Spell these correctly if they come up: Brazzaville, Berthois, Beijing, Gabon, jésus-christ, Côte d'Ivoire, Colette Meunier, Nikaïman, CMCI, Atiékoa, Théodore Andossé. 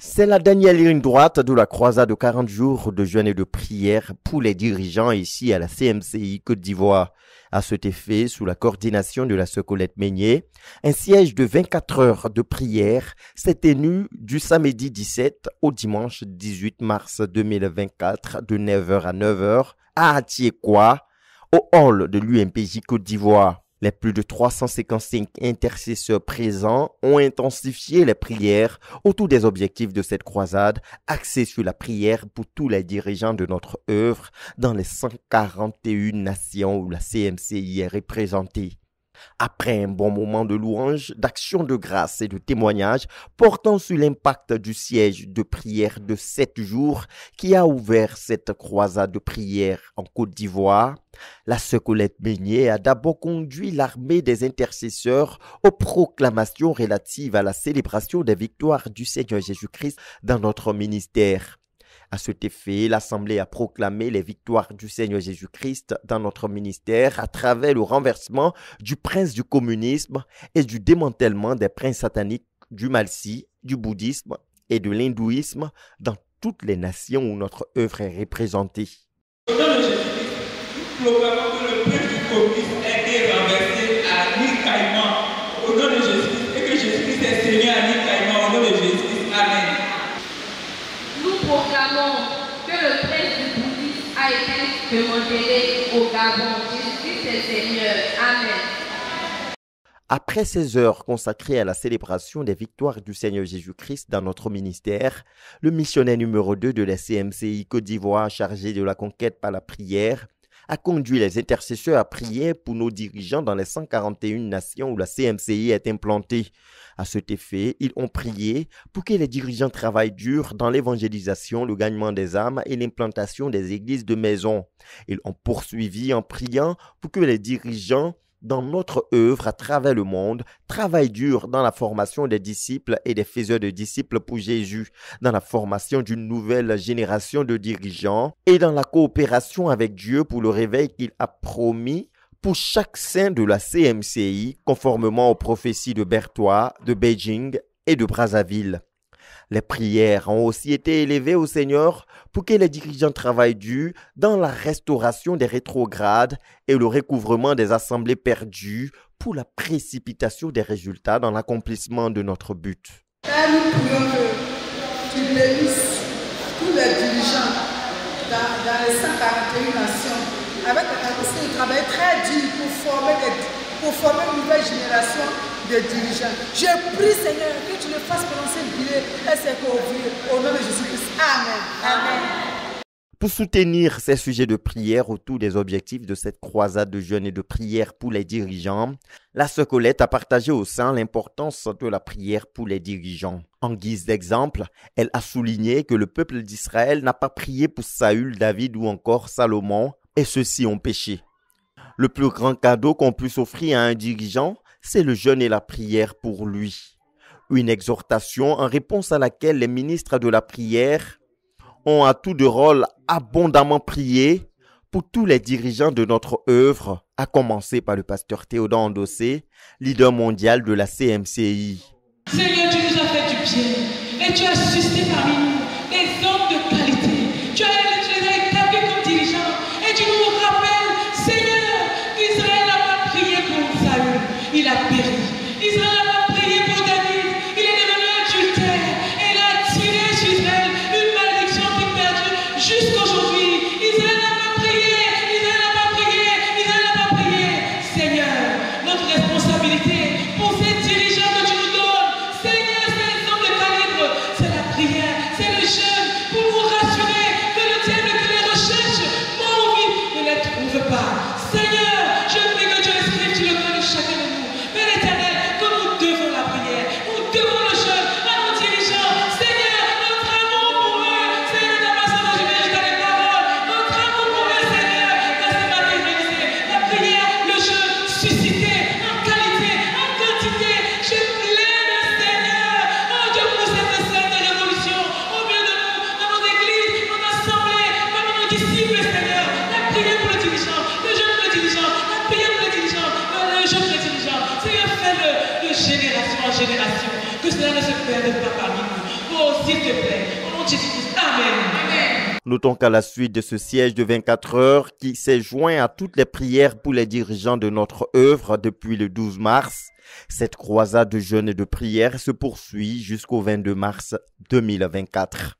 C'est la dernière ligne droite de la croisade de 40 jours de jeûne et de prière pour les dirigeants ici à la CMCI Côte d'Ivoire. À cet effet, sous la coordination de la sœur Colette Meunier, un siège de 24 heures de prière s'est tenu du samedi 17 au dimanche 18 mars 2024 de 9h à 9h à Atiékoa, au hall de l'UMPJ Côte d'Ivoire. Les plus de 355 intercesseurs présents ont intensifié les prières autour des objectifs de cette croisade, axée sur la prière pour tous les dirigeants de notre œuvre dans les 141 nations où la CMCI est représentée. Après un bon moment de louange, d'action de grâce et de témoignages portant sur l'impact du siège de prière de 7 jours qui a ouvert cette croisade de prière en Côte d'Ivoire, la sœur Colette Meunier a d'abord conduit l'armée des intercesseurs aux proclamations relatives à la célébration des victoires du Seigneur Jésus-Christ dans notre ministère. À cet effet, l'Assemblée a proclamé les victoires du Seigneur Jésus-Christ dans notre ministère à travers le renversement du prince du communisme et du démantèlement des princes sataniques du Malsi, du bouddhisme et de l'hindouisme dans toutes les nations où notre œuvre est représentée. Au nom de Jésus-Christ, nous proclamons que le prince du communisme a été renversé à Nikaïman. Au nom de Jésus-Christ, et que Jésus-Christ est Seigneur à Nikaïman. Au nom de Jésus-Christ, amen. Nous proclamons que le prince du bouddhisme a été démantelé au Gabon. Jésus-Christ est Seigneur. Amen. Après ces heures consacrées à la célébration des victoires du Seigneur Jésus-Christ dans notre ministère, le missionnaire numéro 2 de la CMCI Côte d'Ivoire, chargé de la conquête par la prière, a conduit les intercesseurs à prier pour nos dirigeants dans les 141 nations où la CMCI est implantée. À cet effet, ils ont prié pour que les dirigeants travaillent dur dans l'évangélisation, le gagnement des âmes et l'implantation des églises de maison. Ils ont poursuivi en priant pour que les dirigeants dans notre œuvre à travers le monde, travaille dur dans la formation des disciples et des faiseurs de disciples pour Jésus, dans la formation d'une nouvelle génération de dirigeants et dans la coopération avec Dieu pour le réveil qu'il a promis pour chaque saint de la CMCI, conformément aux prophéties de Berthois, de Beijing et de Brazzaville. Les prières ont aussi été élevées au Seigneur pour que les dirigeants travaillent dur dans la restauration des rétrogrades et le recouvrement des assemblées perdues pour la précipitation des résultats dans l'accomplissement de notre but. Père, nous prions que tu bénisses tous les dirigeants dans les 141 nations avec la capacité de travailler très dur pour former une nouvelle génération de dirigeants. Je prie, Seigneur, que tu le fasses commencer à brûler et s'écouvrir au nom de Jésus-Christ. Amen. Amen. Pour soutenir ces sujets de prière autour des objectifs de cette croisade de jeûne et de prière pour les dirigeants, la sœur Colette a partagé au sein l'importance de la prière pour les dirigeants. En guise d'exemple, elle a souligné que le peuple d'Israël n'a pas prié pour Saül, David ou encore Salomon, et ceux-ci ont péché. Le plus grand cadeau qu'on puisse offrir à un dirigeant, c'est le jeûne et la prière pour lui. Une exhortation en réponse à laquelle les ministres de la prière ont à tour de rôle abondamment prié pour tous les dirigeants de notre œuvre, à commencer par le pasteur Théodore Andossé, leader mondial de la CMCI. Seigneur, tu nous as fait du bien et tu as suscité parmi nous des hommes de qualité. Tu les as établis comme dirigeants et tu nous rappelles, Seigneur, il a péri. Israël n'a pas prié pour David. Il est devenu adultère. Et il a tiré sur Israël une malédiction qui perdure jusqu'aujourd'hui. Israël n'a pas prié. Israël n'a pas prié. Israël n'a pas prié. Seigneur, notre responsabilité pour ces dirigeants que tu nous donnes, Seigneur, c'est le temps de calibre. C'est la prière. C'est le jeûne pour nous rassurer que le diable que les recherches m'ont envie ne les trouve pas. Seigneur, je prie que tu inscrives, tu le donnes chacun de nous. Génération, que cela ne se perde pas parmi nous. repose, s'il te plaît. Au nom de Jésus-Christ. Amen. Notons qu'à la suite de ce siège de 24 heures qui s'est joint à toutes les prières pour les dirigeants de notre œuvre depuis le 12 mars, cette croisade de jeûne et de prière se poursuit jusqu'au 22 mars 2024.